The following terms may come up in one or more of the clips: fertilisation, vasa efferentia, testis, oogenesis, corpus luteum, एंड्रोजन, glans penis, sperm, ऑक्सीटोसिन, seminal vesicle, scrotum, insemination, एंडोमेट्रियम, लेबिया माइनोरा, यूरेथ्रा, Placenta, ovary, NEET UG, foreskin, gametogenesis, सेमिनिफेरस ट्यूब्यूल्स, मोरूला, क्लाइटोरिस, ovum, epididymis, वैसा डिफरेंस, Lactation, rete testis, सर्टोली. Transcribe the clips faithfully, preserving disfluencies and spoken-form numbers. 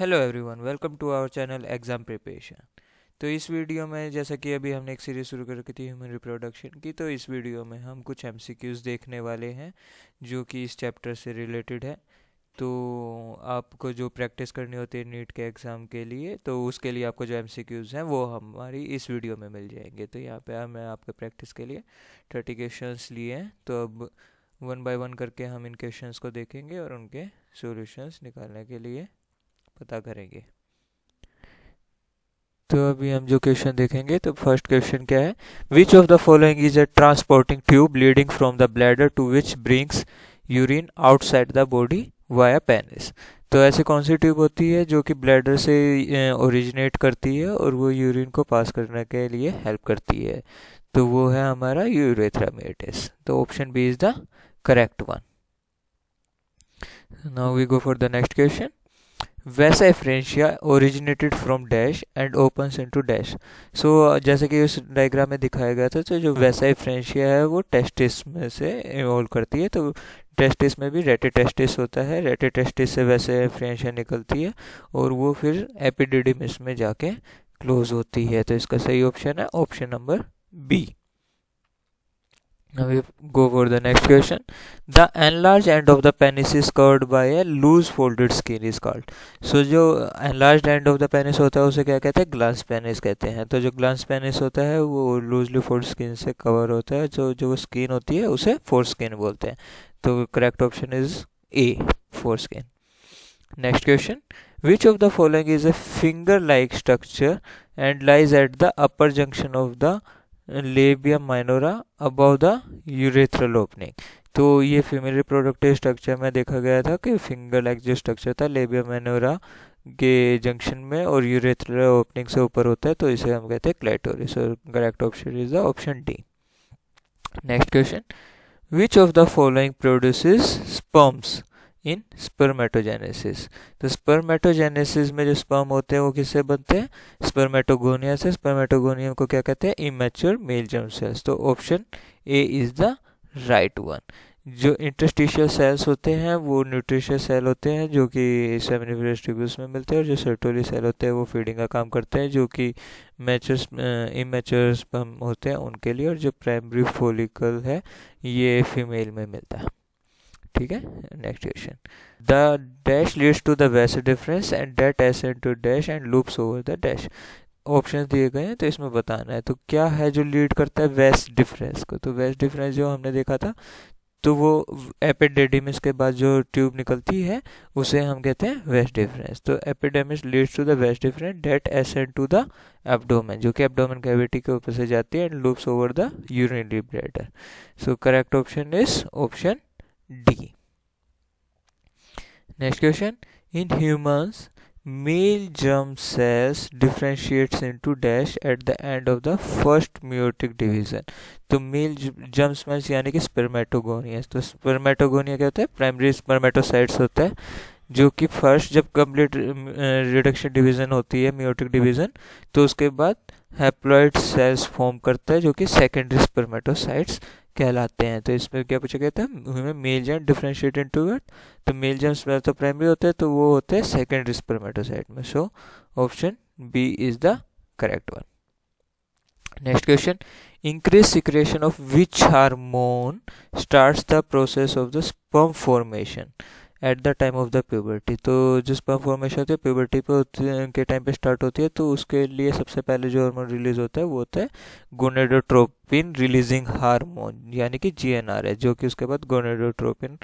Hello everyone, welcome to our channel exam preparation. तो इस video में, जैसा कि अभी हमने एक सीरीज़ शुरू कर रखी थी ह्यूमन रिप्रोडक्शन की, तो इस वीडियो में हम कुछ एमसीक्यूज़ देखने वाले हैं जो कि इस चैप्टर से रिलेटेड है। तो आपको जो प्रैक्टिस करनी होती है नीट के एग्ज़ाम के लिए, तो उसके लिए आपको जो एमसीक्यूज़ हैं वो हमारी इस वीडियो में मिल जाएंगे। तो यहाँ पर मैं आपके प्रैक्टिस के लिए थर्टी क्वेश्चंस लिए हैं, तो अब वन बाय वन करके हम इन क्वेश्चंस को देखेंगे और उनके सॉल्यूशंस निकालने के लिए पता करेंगे। तो अभी हम जो क्वेश्चन देखेंगे, तो फर्स्ट क्वेश्चन क्या है, which of the following is a transporting tube leading from the bladder to which brings urine outside the body via penis. तो ऐसे कौन सी ट्यूब होती है जो कि ब्लैडर से ओरिजिनेट करती है और वो यूरिन को पास करने के लिए हेल्प करती है, तो वो है हमारा यूरेथ्रा मेटिस। तो option B is the correct one. Now we go for the next question. Vasa efferentia originated from dash and opens into dash. So जैसे कि उस डायग्राम में दिखाया गया था, तो जो वैसा एफरेंशिया है वो टेस्टिस में से इवॉल्व करती है। तो टेस्टिस में भी रेटे टेस्टिस होता है, रेटे टेस्टिस से वैसा एफरेंशिया निकलती है और वो फिर एपिडिडिमिस में जाके क्लोज होती है। तो इसका सही ऑप्शन है option number B. Now we go for the next question. The enlarged end of the penis is covered by a loose folded skin is called. So जो enlarged end of the penis होता है उसे क्या कहते हैं, glans penis कहते हैं। तो जो glans penis होता है वो loosely folded skin से cover होता है, जो जो skin होती है उसे foreskin बोलते हैं। तो correct option is A, foreskin. Next question. Which of the following is a finger-like structure and lies at the upper junction of the लेबिया माइनोरा above the urethral opening. तो ये female reproductive structure में देखा गया था कि finger like जो structure था लेबिया माइनोरा के जंक्शन में और यूरेथ्रल ओपनिंग से ऊपर होता है, तो इसे हम कहते हैं क्लाइटोरिस। और correct option is the option D. Next question. Which of the following produces sperms in spermatogenesis. तो स्पर्मेटोजेनेसिस में जो स्पर्म होते हैं वो किससे बनते हैं, स्पर्मेटोगोनिया से। स्पर्मेटोगोनिया को क्या कहते हैं, इमैच्योर मेल जर्म सेल्स। तो option A is the right one. जो इंटरस्टिशियल सेल्स होते हैं वो न्यूट्रिशियस सेल होते हैं जो कि सेमिनिफेरस ट्यूब्यूल्स में मिलते हैं, और जो सर्टोली सेल होते हैं वो फीडिंग का काम करते हैं जो कि मैच्योर इमैच्योर स्पर्म होते हैं उनके लिए, और जो प्राइमरी फोलिकल है ये फीमेल में मिलता है। ठीक है। Next question. The dash leads to the वैसा डिफरेंस and that S into dash and loops over the dash. Option दिए गए हैं तो इसमें बताना है। तो क्या है जो लीड करता है वैसा डिफरेंस को। तो वैसा डिफरेंस जो हमने देखा था, तो वो एपिडिडिमिस के बाद जो ट्यूब निकलती है उसे हम कहते हैं वैसा डिफरेंस। तो epididymis leads to the वैसा डिफरेंस that S into the abdomen, जो कि एब्डोमेन कैविटी के ऊपर से जाती है, and loops over the urinary bladder. So correct option is option D. Next question. In humans, male germ cells differentiates into dash at the end of the first meiotic division. तो male germ cells यानी कि spermatogonia. तो spermatogonia क्या होता है, primary spermatocytes होता है जो कि फर्स्ट जब कंप्लीट रिडक्शन डिवीजन होती है मियोटिक डिवीजन, तो उसके बाद हैप्लॉइड सेल्स फॉर्म करता है जो कि सेकेंडरी स्पर्मेटोसाइट्स कहलाते हैं। तो इसमें क्या पूछा गया था, हमें male germ differentiate into it. तो मेल जर्म्स में तो प्राइमरी होते हैं, तो वो होते हैं सेकेंडरी स्पर्मेटोसाइट में। So option B is the correct one. Next question. Increase secretion of which hormone starts the process of the sperm formation at the time of the puberty. तो जो स्पर्म फॉर्मेशन होती है puberty पे के time पे start होती है, तो उसके लिए सबसे पहले जो हार्मोन रिलीज होता है वो होता है गोनेडोट्रोपिन रिलीजिंग हार्मोन यानी कि जी एन आर है, जो कि उसके बाद गोनेडोट्रोपिन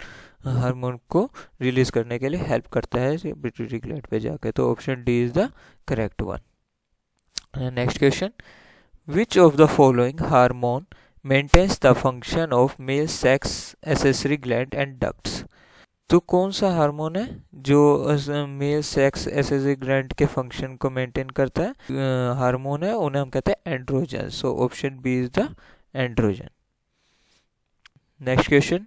हार्मोन को रिलीज करने के लिए हेल्प करता है पिट्यूटरी ग्लैंड पे जाके। तो option D is the correct one. Next question. Which of the following hormone maintains the function of male sex accessory gland and ducts. तो कौन सा हार्मोन है जो मेल सेक्स एसेसरी ग्लैंड के फंक्शन को मेंटेन करता है, हार्मोन है, उन्हें हम कहते हैं एंड्रोजन। So option B is the एंड्रोजन। Next question.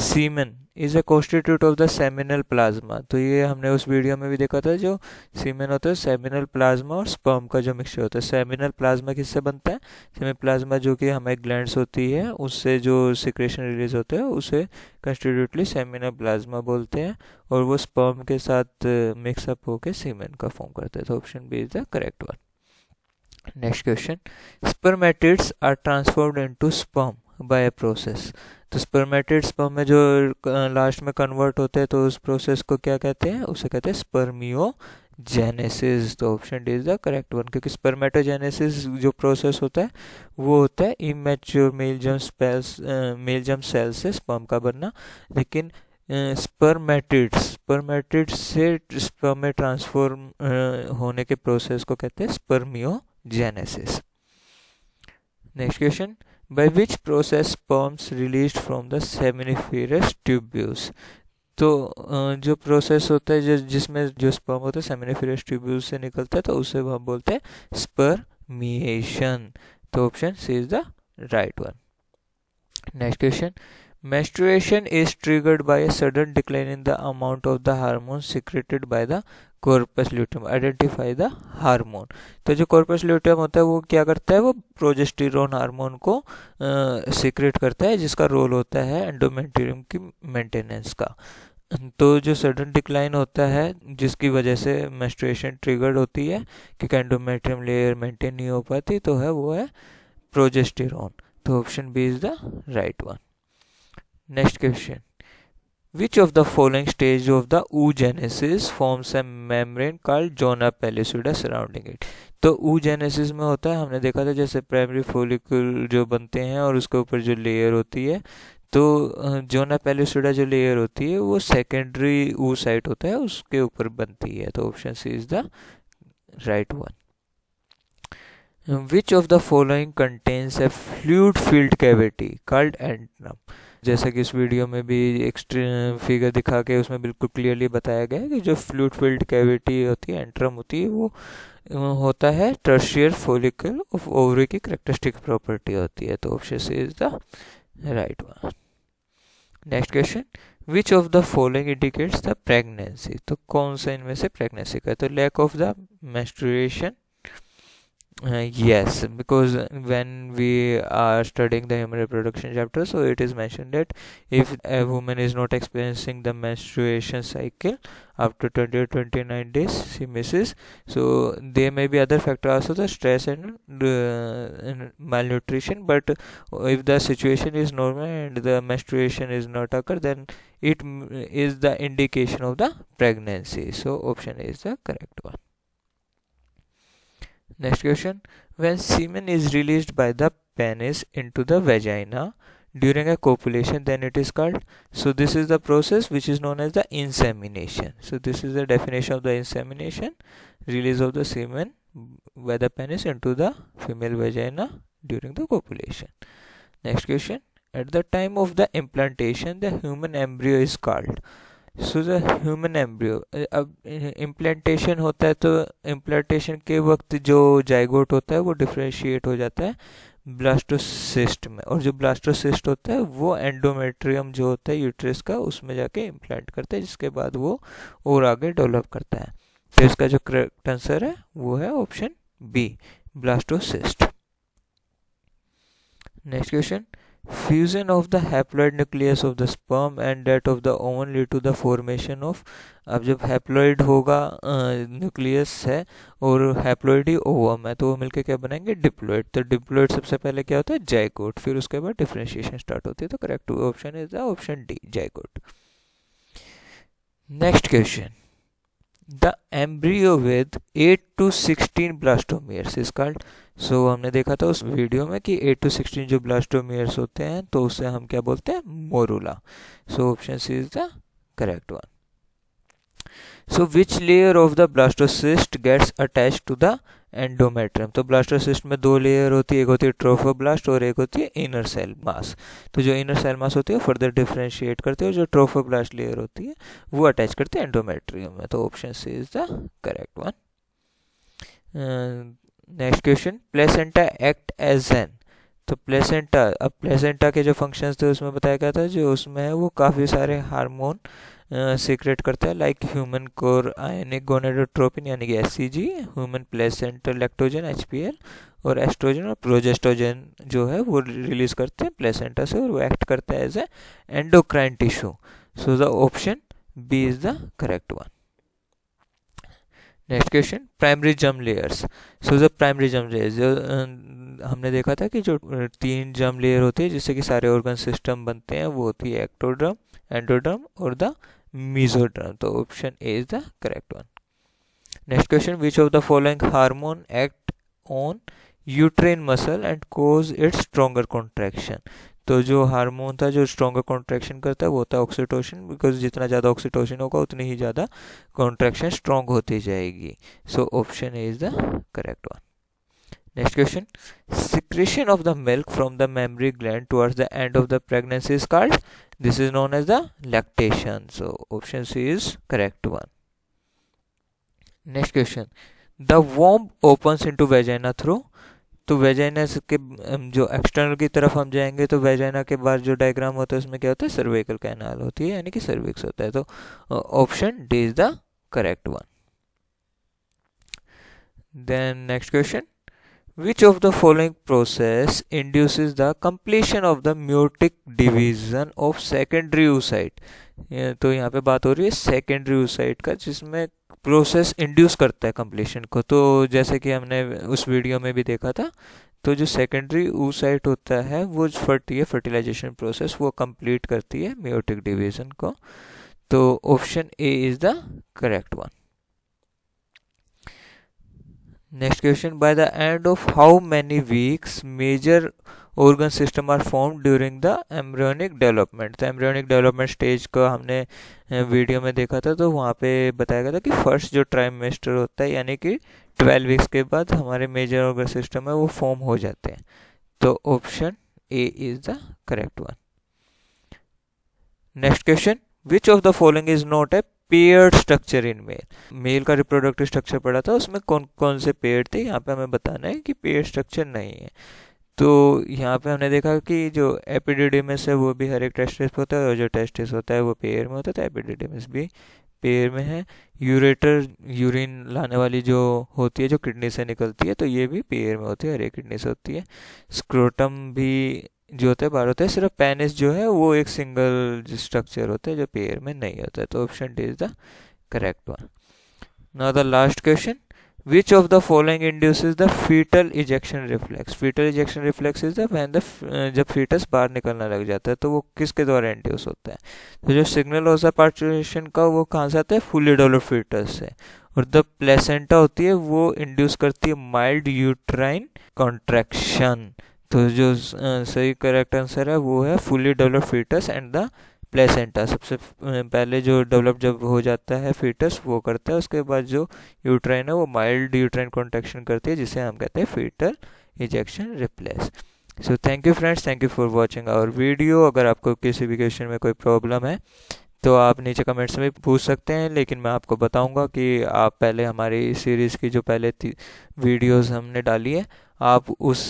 Semen is a constitute of the seminal plasma. तो ये हमने उस वीडियो में भी देखा था, जो सीमेन होता है सेमिनल प्लाज्मा और स्पर्म का जो मिक्सचर होता है। सेमिनल प्लाज्मा किससे बनता है? सेमिनल प्लाज्मा जो कि हमें ग्लैंड्स होती है उससे जो सिक्रेशन रिलीज होता है उसे कंस्टिट्यूटली सेमिनल प्लाज्मा बोलते हैं, और वो स्पर्म के साथ मिक्सअप होकर सीमेन का फॉर्म करता है। तो option B is the correct one. Next question, spermatids are transformed into sperm by a process. तो स्पर्मेटिड स्पर्म में जो लास्ट में कन्वर्ट होते हैं तो उस प्रोसेस को क्या कहते हैं? उसे कहते हैं स्पर्मियोजेनेसिस। तो option D is the correct one, क्योंकि स्पर्मेटोजेनेसिस जो प्रोसेस होता है वो होता है immature male germ cells male germ cell से स्पर्म का बनना। लेकिन स्पर्मेटिड्स स्पर्मेटिड्स से स्पर्म में ट्रांसफॉर्म होने के प्रोसेस को कहते हैं spermiogenesis. Next question, By which process sperms released from the seminiferous tubules? तो जो प्रोसेस होता है जो जिसमें जो स्पर्म होता है सेमिनिफेरस ट्यूब्यूल्स से निकलता है तो उसे हम बोलते हैं स्पर्मिएशन। तो option C is the right one. Next question, menstruation is triggered by a sudden decline in the amount of the hormone secreted by the corpus luteum. Identify the hormone. तो जो corpus luteum होता है वो क्या करता है? वो progesterone hormone को सीक्रेट करता है, जिसका रोल होता है एंडोमेट्रियम की मेंटेनेंस का। तो जो सडन डिक्लाइन होता है जिसकी वजह से मेंस्ट्रुएशन ट्रिगर्ड होती है, क्योंकि एंडोमेट्रियम लेयर मेंटेन नहीं हो पाती, तो है वो है प्रोजेस्टेरोन। तो option B is the right one. Next question, which of the following stage of the oogenesis forms a membrane called zona pellucida surrounding it. तो oogenesis में होता है, हमने देखा था जैसे प्राइमरी फोलिक्यूल जो बनते हैं और उसके ऊपर जो लेयर होती है, तो ज़ोना पेलिसुडा जो लेयर होती है वो सेकेंडरी oocyte होता है उसके ऊपर बनती है। तो option C is the right one. Which of the following contains a fluid filled cavity called antennum? जैसा कि इस वीडियो में भी एक फिगर दिखा के उसमें बिल्कुल क्लियरली बताया गया है कि जो फ्लूइड फिल्ड कैविटी होती है एंट्रम होती है वो होता है टर्शियर फोलिकल ऑफ ओवरी की करेक्टरिस्टिक प्रॉपर्टी होती है। तो option C is the right one. Next question, which of the following indicates the pregnancy. तो कौन सा इनमें से प्रेगनेंसी का है? तो lack of the menstruation. Uh, yes, because when we are studying the human reproduction chapter, so it is mentioned that if a woman is not experiencing the menstruation cycle after twenty or twenty-nine days, she misses. So there may be other factors also, the stress and, uh, and malnutrition. But if the situation is normal and the menstruation is not occur, then it is the indication of the pregnancy. So option A is the correct one. Next question, when semen is released by the penis into the vagina during a copulation, then it is called. So this is the process which is known as the insemination. So this is the definition of the insemination, release of the semen by the penis into the female vagina during the copulation. Next question, at the time of the implantation, the human embryo is called. So the human embryo. अब implantation होता है तो implantation के वक्त जो zygote होता है वो डिफ्रेंशिएट हो जाता है ब्लास्टोसिस्ट में, और जो ब्लास्टोसिस्ट होता है वो एंडोमेट्रियम जो होता है यूट्रस का उसमें जाके इम्प्लांट करता है, जिसके बाद वो और आगे डेवलप करता है। तो इसका जो करेक्ट आंसर है वो है option B, blastocyst. Next question, fusion of the haploid nucleus of the sperm and that of the ovum lead to the formation of। अब जब हैप्लॉइड होगा न्यूक्लियस है और हैप्लॉइड ही ओवम है, तो वो मिलके क्या बनाएंगे? डिप्लॉइड। तो डिप्लॉइड सबसे पहले क्या होता है? जाइगोट, फिर उसके बाद डिफ्रेंशिएशन स्टार्ट होती है। तो correct option is the option D, zygote. Next question, the embryo with eight to sixteen blastomeres is called. So हमने देखा था उस वीडियो में कि eight to sixteen जो ब्लास्टोमियर्स होते हैं तो उसे हम क्या बोलते हैं? मोरूला। So option C is the correct one. So which layer of the blastocyst gets attach to the एंडोमेट्रियम। तो ब्लास्टोसिस्ट में दो लेयर होती है, एक होती है ट्रोफोब्लास्ट और एक होती है इनर सेल मास। तो जो इनर सेल मास होती है फर्दर डिफ्रेंशिएट करते हैं, जो ट्रोफोब्लास्ट लेयर होती है वो अटैच करते हैं एंडोमेट्रियम में। तो option C is the correct one. Next question, placenta act as an तो प्लेसेंटा, अब प्लेसेंटा के जो फंक्शंस थे उसमें बताया गया था जो उसमें है वो काफ़ी सारे हार्मोन सीक्रेट करता है, like human chorionic gonadotropin यानी कि S C G, human placenta lactogen H P L और एस्ट्रोजन और प्रोजेस्ट्रोजन जो है वो रिलीज करते हैं प्लेसेंटा से और वो एक्ट करता है as a endocrine tissue. So the option B is the correct one. Next question, primary germ layers. So the primary germ layers जो हमने देखा था कि जो तीन जर्म लेयर होती है जिससे कि सारे ऑर्गन सिस्टम बनते हैं वो होती है एक्टोडर्म, एंडोडर्म और द मेसोडर्म। तो option A is the correct one. Next question, which of the following hormone act on uterine muscle and cause its stronger contraction. तो जो हार्मोन था जो स्ट्रॉन्गर कॉन्ट्रैक्शन करता है वो होता है ऑक्सीटोसिन, बिकॉज जितना ज़्यादा ऑक्सीटोसिन होगा उतनी ही ज़्यादा कॉन्ट्रैक्शन स्ट्रॉन्ग होती जाएगी। So option A is the correct one. Next question, secretion of the milk from the mammary gland towards the end of the pregnancy is called, this is known as the lactation. So option C is correct one. Next question, the womb opens into vagina through. तो vagina के जो external की तरफ हम जाएंगे तो vagina के बाहर जो डायग्राम होता है उसमें क्या होता है, सर्वाइकल कैनाल होती है यानी कि सर्विक्स होता है। तो option D is the correct one. Then next question, which of the following process induces the completion of the meiotic division of secondary oocyte. तो यहाँ पे बात हो रही है सेकेंडरी यूसाइट का जिसमें प्रोसेस इंड्यूस करता है कंप्लीशन को। तो जैसे कि हमने उस वीडियो में भी देखा था तो जो सेकेंडरी ऊसाइट होता है वो फर्टी है फर्टिलाइजेशन प्रोसेस वो कंप्लीट करती है मेयोटिक डिवीजन को। तो option A is the correct one. Next question, by the end of how many weeks major organ system are formed during the embryonic development। तो embryonic development stage का हमने video में देखा था तो वहाँ पे बताया गया था कि फर्स्ट जो ट्राइमेस्टर होता है यानी कि ट्वेल्व वीक्स के बाद हमारे मेजर organ system है वो फॉर्म हो जाते हैं। तो option A is the correct one. Next question, which of the following is not a paired structure in male. Male का रिप्रोडक्टिव स्ट्रक्चर पड़ा था उसमें कौन कौन से पेयर्ड थे, यहाँ पे हमें बताना है कि पेयर्ड स्ट्रक्चर नहीं है। तो यहाँ पे हमने देखा कि जो एपिडिडिमिस है वो भी हर एक टेस्टिस पे होता है और जो टेस्टिस होता है वो पेयर में होता है तो एपिडिडिमिस भी पेयर में है। यूरेटर यूरिन लाने वाली जो होती है जो किडनी से निकलती है तो ये भी पेयर में होती है, हर एक किडनी से होती है। स्क्रोटम भी जो होता है बाहर होता है, सिर्फ पेनिस जो है वो एक सिंगल स्ट्रक्चर होता है जो पेयर में नहीं होता है। तो option D is the correct one. Now the last question, Which of the following induces the fetal ejection reflex? Fetal ejection reflex is the when the जब fetus बाहर निकलना लग जाता है तो वो किसके द्वारा इंड्यूस होता है। तो जो सिग्नल होता है पार्टुरेशन का वो कहाँ से आता है, फुली डेवलप्ड फीटस से। और द प्लेसेंटा होती है वो इंड्यूस करती है माइल्ड यूट्राइन कॉन्ट्रैक्शन। तो जो सही करेक्ट आंसर है वो है fully developed foetus and the placenta. सबसे पहले जो डेवलप जब हो जाता है फीटस वो करता है, उसके बाद जो यूट्राइन है वो माइल्ड यूट्राइन कॉन्ट्रैक्शन करती है जिसे हम कहते हैं fetal ejection reflex. So thank you friends, thank you for watching our video. अगर आपको किसी भी क्वेश्चन में कोई प्रॉब्लम है तो आप नीचे कमेंट्स में पूछ सकते हैं, लेकिन मैं आपको बताऊंगा कि आप पहले हमारी सीरीज़ की जो पहले वीडियोस हमने डाली है आप उस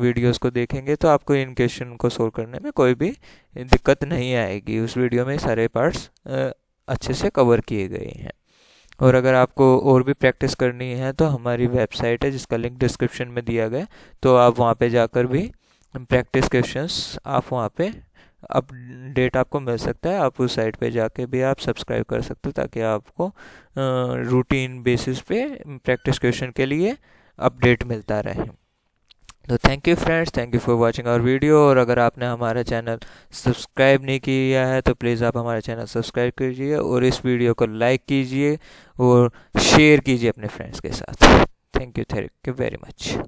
वीडियोस को देखेंगे तो आपको इन क्वेश्चन को सोल्व करने में कोई भी दिक्कत नहीं आएगी। उस वीडियो में सारे पार्ट्स अच्छे से कवर किए गए हैं। और अगर आपको और भी प्रैक्टिस करनी है तो हमारी वेबसाइट है जिसका लिंक डिस्क्रिप्शन में दिया गया, तो आप वहाँ पर जाकर भी प्रैक्टिस क्वेश्चंस आप वहाँ पे अपडेट आपको मिल सकता है। आप उस साइट पे जाके भी आप सब्सक्राइब कर सकते हो ताकि आपको रूटीन बेसिस पे प्रैक्टिस क्वेश्चन के लिए अपडेट मिलता रहे। तो thank you friends, thank you for watching our video. और अगर आपने हमारा चैनल सब्सक्राइब नहीं किया है तो प्लीज़ आप हमारा चैनल सब्सक्राइब कीजिए और इस वीडियो को लाइक कीजिए और शेयर कीजिए अपने फ्रेंड्स के साथ। Thank you thank you very much.